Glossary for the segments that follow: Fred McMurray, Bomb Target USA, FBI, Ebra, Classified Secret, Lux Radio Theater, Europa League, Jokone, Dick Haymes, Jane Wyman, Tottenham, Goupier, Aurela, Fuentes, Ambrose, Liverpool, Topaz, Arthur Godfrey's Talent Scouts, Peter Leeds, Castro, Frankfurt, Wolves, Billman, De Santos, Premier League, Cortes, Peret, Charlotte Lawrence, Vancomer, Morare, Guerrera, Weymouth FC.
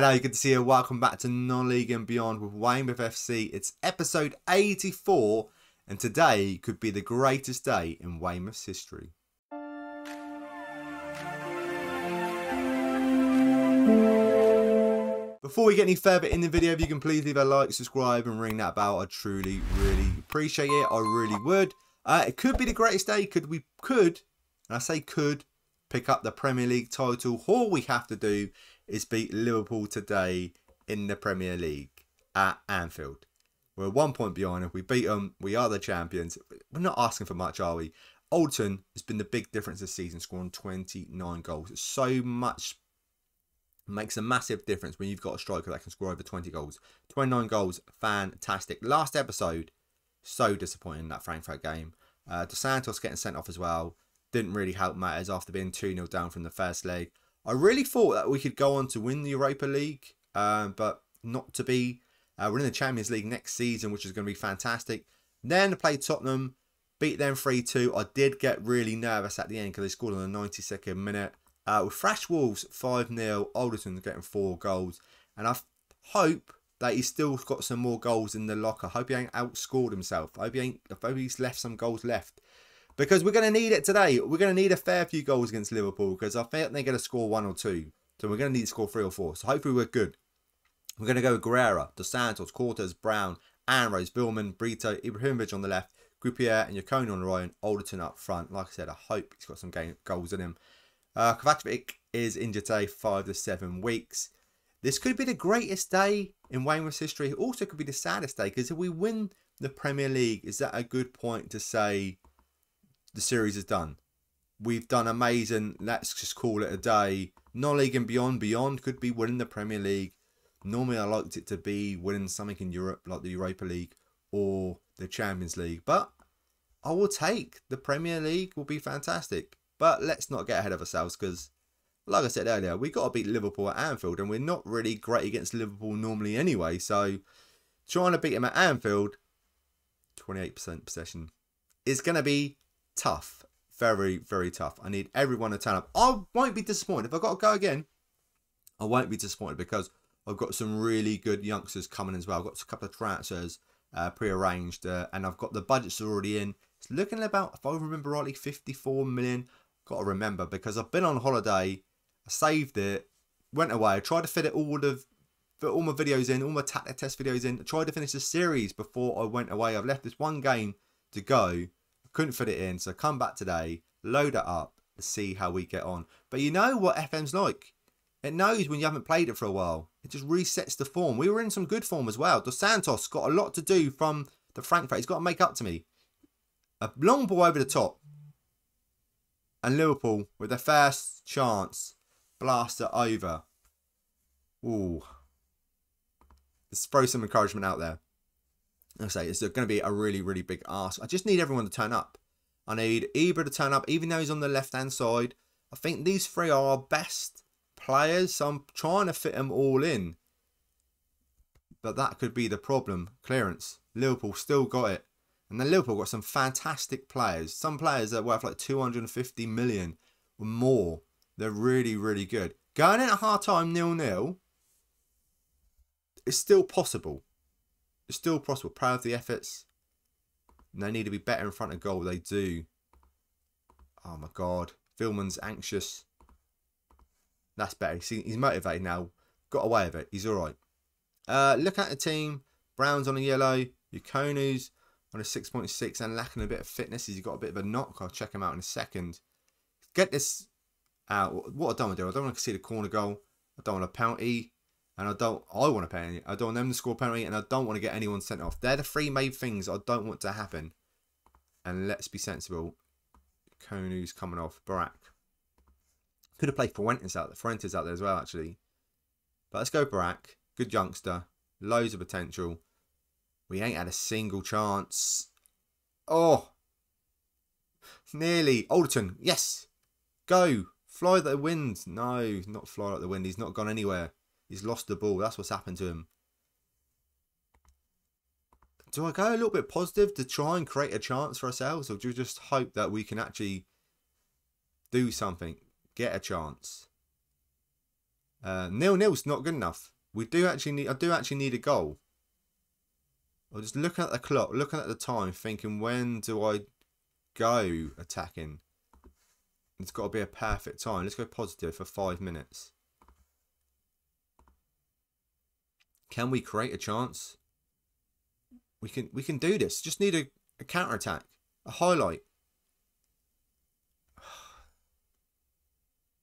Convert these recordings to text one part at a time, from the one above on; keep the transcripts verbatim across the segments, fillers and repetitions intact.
Hello, good to see you. Welcome back to Non-League and Beyond with Weymouth F C. It's episode eighty-four, and today could be the greatest day in Weymouth's history. Before we get any further in the video, if you can please leave a like, subscribe and ring that bell, I truly, really appreciate it. I really would. Uh, it could be the greatest day. Could we, could, and I say could, pick up the Premier League title. All we have to do is beat Liverpool today in the Premier League at Anfield. We're one point behind. If we beat them, we are the champions. We're not asking for much, are we? Alderton has been the big difference this season, scoring twenty-nine goals. It's so much. Makes a massive difference when you've got a striker that can score over twenty goals. twenty-nine goals, fantastic. Last episode, so disappointing, that Frankfurt game. Uh, De Santos getting sent off as well. Didn't really help matters after being two nil down from the first leg. I really thought that we could go on to win the Europa League, um, but not to be. Uh, we're in the Champions League next season, which is going to be fantastic. Then play Tottenham, beat them three two. I did get really nervous at the end because they scored on the ninety-second minute. Uh, with Fresh Wolves five nil, Alderton getting four goals. And I hope that he's still got some more goals in the locker. I hope he ain't outscored himself. I hope, he ain't, I hope he's left some goals left. Because we're going to need it today. We're going to need a fair few goals against Liverpool. Because I think they're going to score one or two. So we're going to need to score three or four. So hopefully we're good. We're going to go with Guerrera, De Santos, Cortes, Brown, Ambrose, Billman, Brito, Ibrahimovic on the left, Goupier and Jokone on the right, and Alderton up front. Like I said, I hope he's got some game, goals in him. Uh, Kovacic is injured today, five to seven weeks. This could be the greatest day in Weymouth's history. It also could be the saddest day, because if we win the Premier League, is that a good point to say the series is done? We've done amazing. Let's just call it a day. Non-League and Beyond. Beyond could be winning the Premier League. Normally, I liked it to be winning something in Europe, like the Europa League or the Champions League. But I will take the Premier League. Will be fantastic. But let's not get ahead of ourselves because, like I said earlier, we've got to beat Liverpool at Anfield. And we're not really great against Liverpool normally anyway. So, trying to beat them at Anfield, twenty-eight percent possession, is going to be tough. Very, very tough. I need everyone to turn up. I won't be disappointed. If I've got to go again, I won't be disappointed because I've got some really good youngsters coming as well. I've got a couple of transfers uh, pre-arranged. Uh, and I've got the budgets already in. It's looking about, if I remember rightly, fifty-four million. Got to remember because I've been on holiday, I saved it, went away, I tried to fit it all the, fit all my videos in, all my tactic test videos in. I tried to finish the series before I went away. I've left this one game to go. I couldn't fit it in, so come back today, load it up, and see how we get on. But you know what F M's like? It knows when you haven't played it for a while. It just resets the form. We were in some good form as well. Dos Santos got a lot to do from the Frankfurt. He's got to make up to me. A long ball over the top. And Liverpool, with their first chance, blast it over. Ooh. Let's throw some encouragement out there. I say, it's going to be a really, really big ask. I just need everyone to turn up. I need Ebra to turn up, even though he's on the left-hand side. I think these three are our best players, so I'm trying to fit them all in. But that could be the problem. Clearance. Liverpool still got it. And then Liverpool got some fantastic players. Some players that are worth like two hundred fifty million or more. They're really, really good. Going in at half time, nil nil. It's still possible. It's still possible. Proud of the efforts. And they need to be better in front of goal. They do. Oh my God. Philman's anxious. That's better. He's motivated now. Got away with it. He's all right. Uh, look at the team. Brown's on a yellow. Jokone's on a six point six and lacking a bit of fitness. He's got a bit of a knock. I'll check him out in a second. Get this out. What I don't want to do, I don't want to see the corner goal. I don't want a penalty. And I don't, I want a penalty. I don't want them to score a penalty. And I don't want to get anyone sent off. They're the three main things I don't want to happen. And let's be sensible. Konu's coming off. Barak. Could have played Fuentes out there. Fuentes out there as well, actually. But let's go Barak. Good youngster. Loads of potential. We ain't had a single chance. Oh. Nearly. Alderton. Yes. Go. Fly like the wind. No, not fly like the wind. He's not gone anywhere. He's lost the ball. That's what's happened to him. Do I go a little bit positive to try and create a chance for ourselves? Or do we just hope that we can actually do something? Get a chance. Uh, nil nil's not good enough. We do actually need. I do actually need a goal. I'm just looking at the clock, looking at the time, thinking, when do I go attacking? It's got to be a perfect time. Let's go positive for five minutes. Can we create a chance? We can. We can do this. Just need a, a counter attack, a highlight.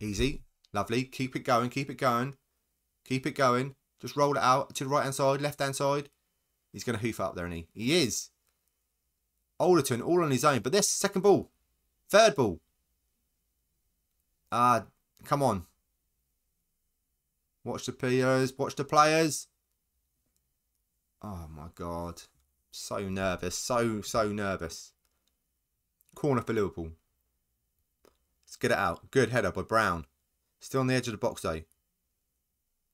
Easy, lovely. Keep it going. Keep it going. Keep it going. Just roll it out to the right hand side, left hand side. He's going to hoof up there, isn't he? He is. Alderton all on his own. But this, second ball. Third ball. Ah, uh, come on. Watch the players. Watch the players. Oh, my God. So nervous. So, so nervous. Corner for Liverpool. Let's get it out. Good header by Brown. Still on the edge of the box, though.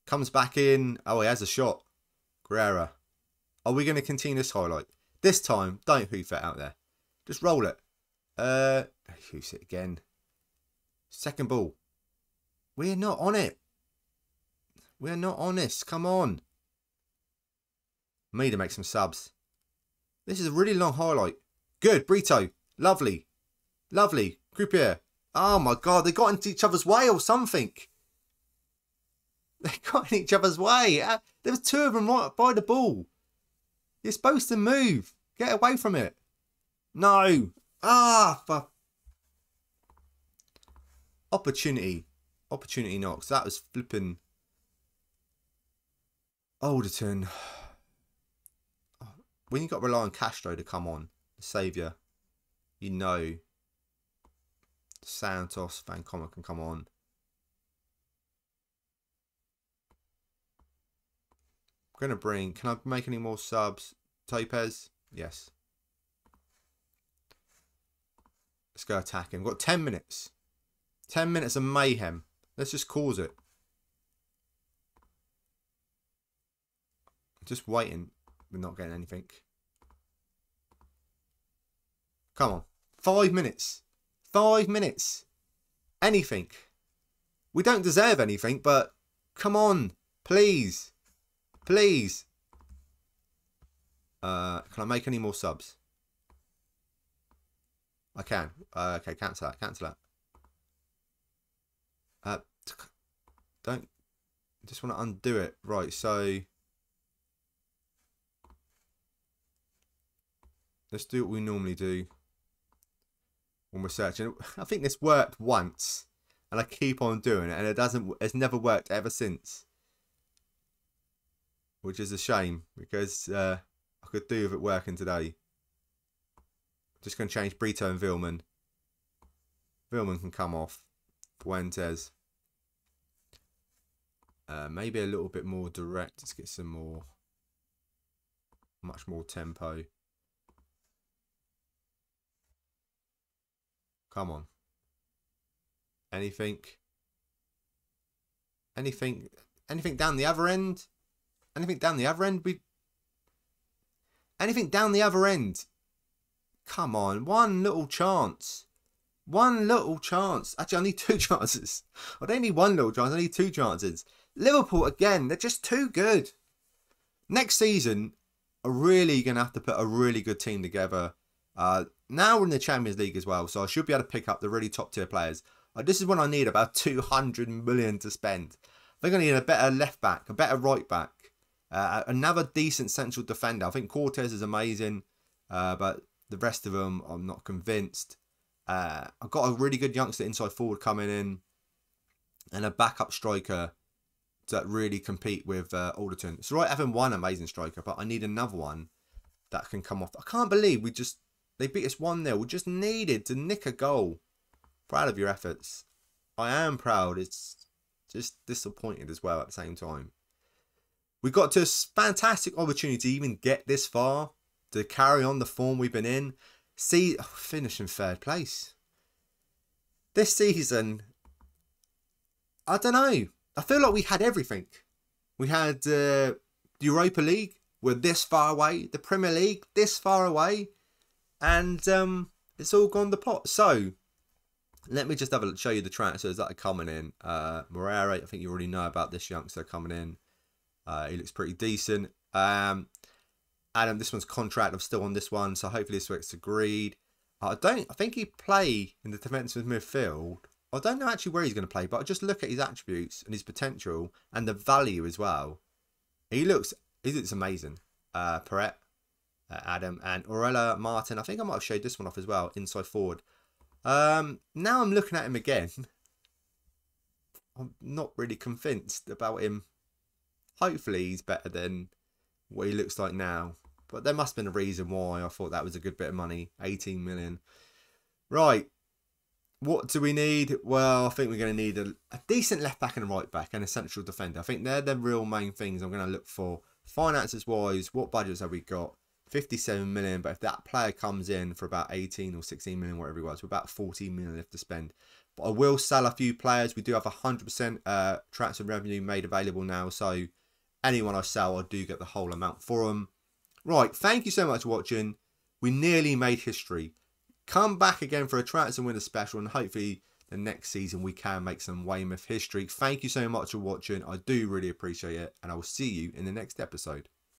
Comes back in. Oh, he has a shot. Guerrera. Are we going to continue this highlight? This time, don't hoof it out there. Just roll it. Uh, hoof it again. Second ball. We're not on it. We're not on this. Come on. I need to make some subs. This is a really long highlight. Good. Brito. Lovely. Lovely. Goupier. Oh, my God. They got into each other's way or something. They got in each other's way. There was two of them right by the ball. You're supposed to move. Get away from it. No. Ah, for... Opportunity. Opportunity knocks. That was flipping... Alderton. Oh, when you got to rely on Castro to come on, the saviour, you know, De Santos, Vancomer can come on. I'm going to bring, can I make any more subs? Topaz? Yes. Let's go attack him. We've got ten minutes. ten minutes of mayhem. Let's just cause it. Just waiting. We're not getting anything. Come on. Five minutes. Five minutes. Anything. We don't deserve anything, but come on. Please. Please. Uh, can I make any more subs? I can. Uh, okay, cancel that. Cancel that. Uh, don't. I just want to undo it. Right, so. Let's do what we normally do when we're searching. I think this worked once, and I keep on doing it, and it doesn't. It's never worked ever since. Which is a shame, because uh, I could do with it working today. I'm just going to change Brito and Billman. Billman can come off. Fuentes. Uh, maybe a little bit more direct. Let's get some more. Much more tempo. Come on. Anything. Anything. Anything down the other end. Anything down the other end? We. Anything down the other end? Come on. One little chance. One little chance. Actually, I need two chances. I don't need one little chance. I need two chances. Liverpool, again, they're just too good. Next season, I'm really going to have to put a really good team together. Uh, now we're in the Champions League as well, so I should be able to pick up the really top-tier players. Uh, this is when I need about two hundred million to spend. I think I need a better left-back, a better right-back. Uh, another decent central defender. I think Cortes is amazing, uh, but the rest of them, I'm not convinced. Uh, I've got a really good youngster inside forward coming in, and a backup striker that really compete with uh, Alderton. It's right having one amazing striker, but I need another one that can come off. I can't believe we just they beat us one nil. We just needed to nick a goal. Proud of your efforts. I am proud. It's just disappointed as well at the same time. We got to a fantastic opportunity to even get this far, to carry on the form we've been in. See, oh, finish in third place. This season, I don't know. I feel like we had everything. We had uh, the Europa League, we're this far away. The Premier League, this far away. And um, it's all gone to pot. So, Let me just have a show you the transfers that are coming in. Uh, Morare, I think you already know about this youngster coming in. Uh, he looks pretty decent. Um, Adam, this one's contract. I'm still on this one, so hopefully this works agreed. I don't. I think he'd play in the defensive midfield. I don't know actually where he's going to play, but I just look at his attributes and his potential and the value as well. He looks. He looks amazing. Uh, Peret, uh, Adam, and Aurela Martin. I think I might have showed this one off as well. Inside forward. Um, now I'm looking at him again. I'm not really convinced about him. Hopefully he's better than what he looks like now. But there must have been a reason why I thought that was a good bit of money. eighteen million. Right. What do we need? Well, I think we're going to need a, a decent left back and a right back and a central defender. I think they're the real main things I'm going to look for. Finances wise, what budgets have we got? fifty-seven million, but if that player comes in for about eighteen or sixteen million, whatever it was, we're about fourteen million left to spend. But I will sell a few players. We do have one hundred percent uh, transfer revenue made available now, so anyone I sell, I do get the whole amount for them. Right, thank you so much for watching. We nearly made history. Come back again for a transfer winter special, and hopefully the next season we can make some Weymouth history. Thank you so much for watching. I do really appreciate it, and I will see you in the next episode.